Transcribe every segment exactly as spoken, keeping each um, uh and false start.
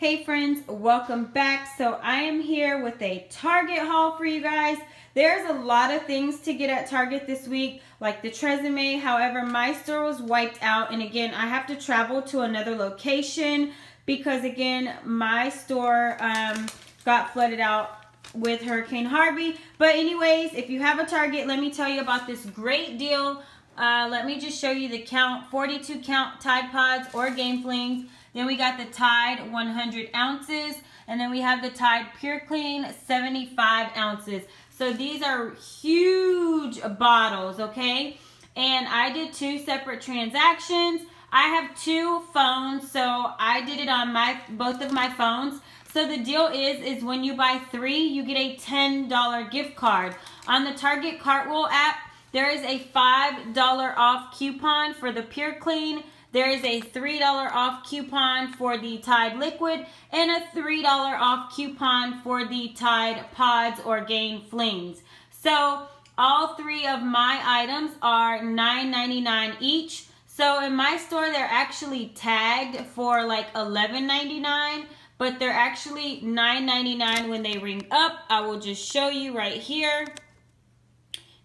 Hey friends, welcome back. So I am here with a Target haul for you guys. There's a lot of things to get at Target this week, like the Tresemme. However, my store was wiped out, and again, I have to travel to another location because again, my store um, got flooded out with Hurricane Harvey. But anyways, if you have a Target, let me tell you about this great deal. Uh, let me just show you the count, forty-two count Tide Pods or Gain Flings. Then we got the Tide one hundred ounces, and then we have the Tide Pure Clean seventy-five ounces. So these are huge bottles, okay? And I did two separate transactions. I have two phones, so I did it on my both of my phones. So the deal is, is when you buy three, you get a ten dollar gift card. On the Target Cartwheel app, there is a five dollar off coupon for the Pure Clean. There is a three dollar off coupon for the Tide Liquid and a three dollar off coupon for the Tide Pods or Gain Flings. So all three of my items are nine ninety-nine each. So in my store, they're actually tagged for like eleven ninety-nine, but they're actually nine ninety-nine when they ring up. I will just show you right here.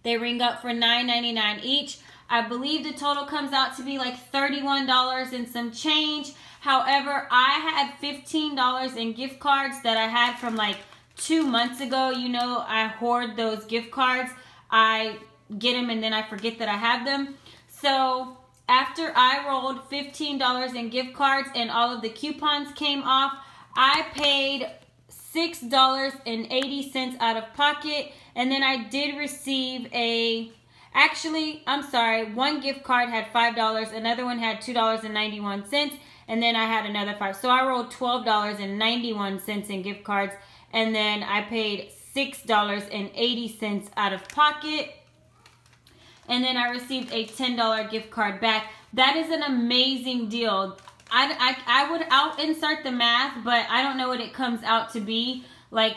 They ring up for nine ninety-nine each. I believe the total comes out to be like thirty-one dollars and some change. However, I had fifteen dollars in gift cards that I had from like two months ago. You know, I hoard those gift cards. I get them and then I forget that I have them. So after I rolled fifteen dollars in gift cards and all of the coupons came off, I paid six dollars and eighty cents out of pocket. And then I did receive a... Actually, I'm sorry, one gift card had five dollars, another one had two dollars and ninety-one cents, and then I had another five. So I rolled twelve dollars and ninety-one cents in gift cards, and then I paid six dollars and eighty cents out of pocket, and then I received a ten dollar gift card back. That is an amazing deal. I, I, I would, I'll insert the math, but I don't know what it comes out to be, like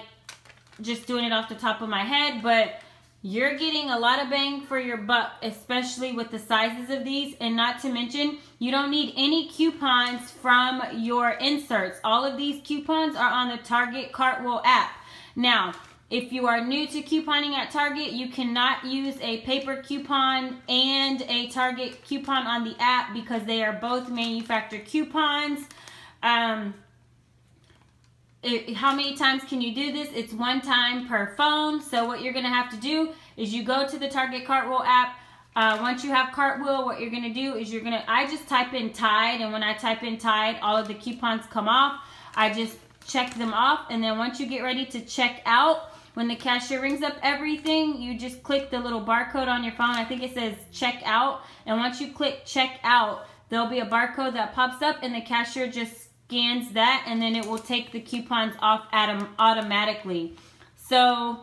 just doing it off the top of my head, but... You're getting a lot of bang for your buck, especially with the sizes of these. And not to mention, you don't need any coupons from your inserts. All of these coupons are on the Target Cartwheel app. Now, if you are new to couponing at Target, you cannot use a paper coupon and a Target coupon on the app because they are both manufactured coupons. Um, How many times can you do this? It's one time per phone. So what you're going to have to do is you go to the Target Cartwheel app. Uh, once you have Cartwheel, what you're going to do is you're going to, I just type in Tide, and when I type in Tide, all of the coupons come off. I just check them off, and then once you get ready to check out, when the cashier rings up everything, you just click the little barcode on your phone. I think it says check out, and once you click check out, there'll be a barcode that pops up, and the cashier just scans that, and then it will take the coupons off automatically. So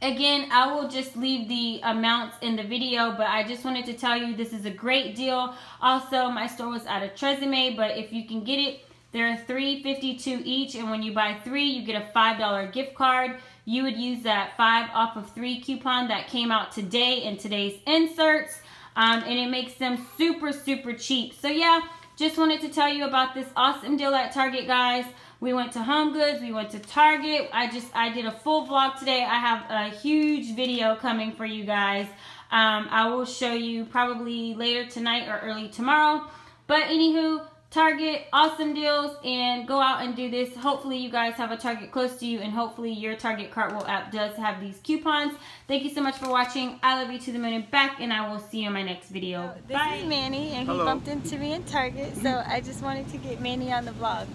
again, I will just leave the amounts in the video, but I just wanted to tell you this is a great deal. Also, my store was out of Tresemme, but if you can get it, there are three fifty-two each, and when you buy three, you get a five dollar gift card. You would use that five off of three coupon that came out today in today's inserts, um, and it makes them super, super cheap. So yeah, just wanted to tell you about this awesome deal at Target, guys. We went to HomeGoods, we went to Target. I just, I did a full vlog today. I have a huge video coming for you guys. Um, I will show you probably later tonight or early tomorrow. But anywho, Target, awesome deals, and go out and do this. Hopefully you guys have a Target close to you, and hopefully your Target Cartwheel app does have these coupons. Thank you so much for watching. I love you to the moon and back, and I will see you in my next video. This Bye. Is Manny, and he Hello. Bumped into me in Target, so I just wanted to get Manny on the vlog.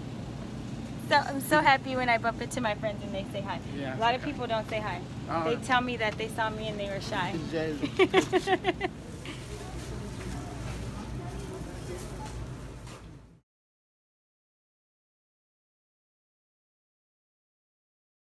So I'm so happy when I bump into my friends and they say hi. Yeah, a lot okay. of people don't say hi. Uh, they tell me that they saw me and they were shy.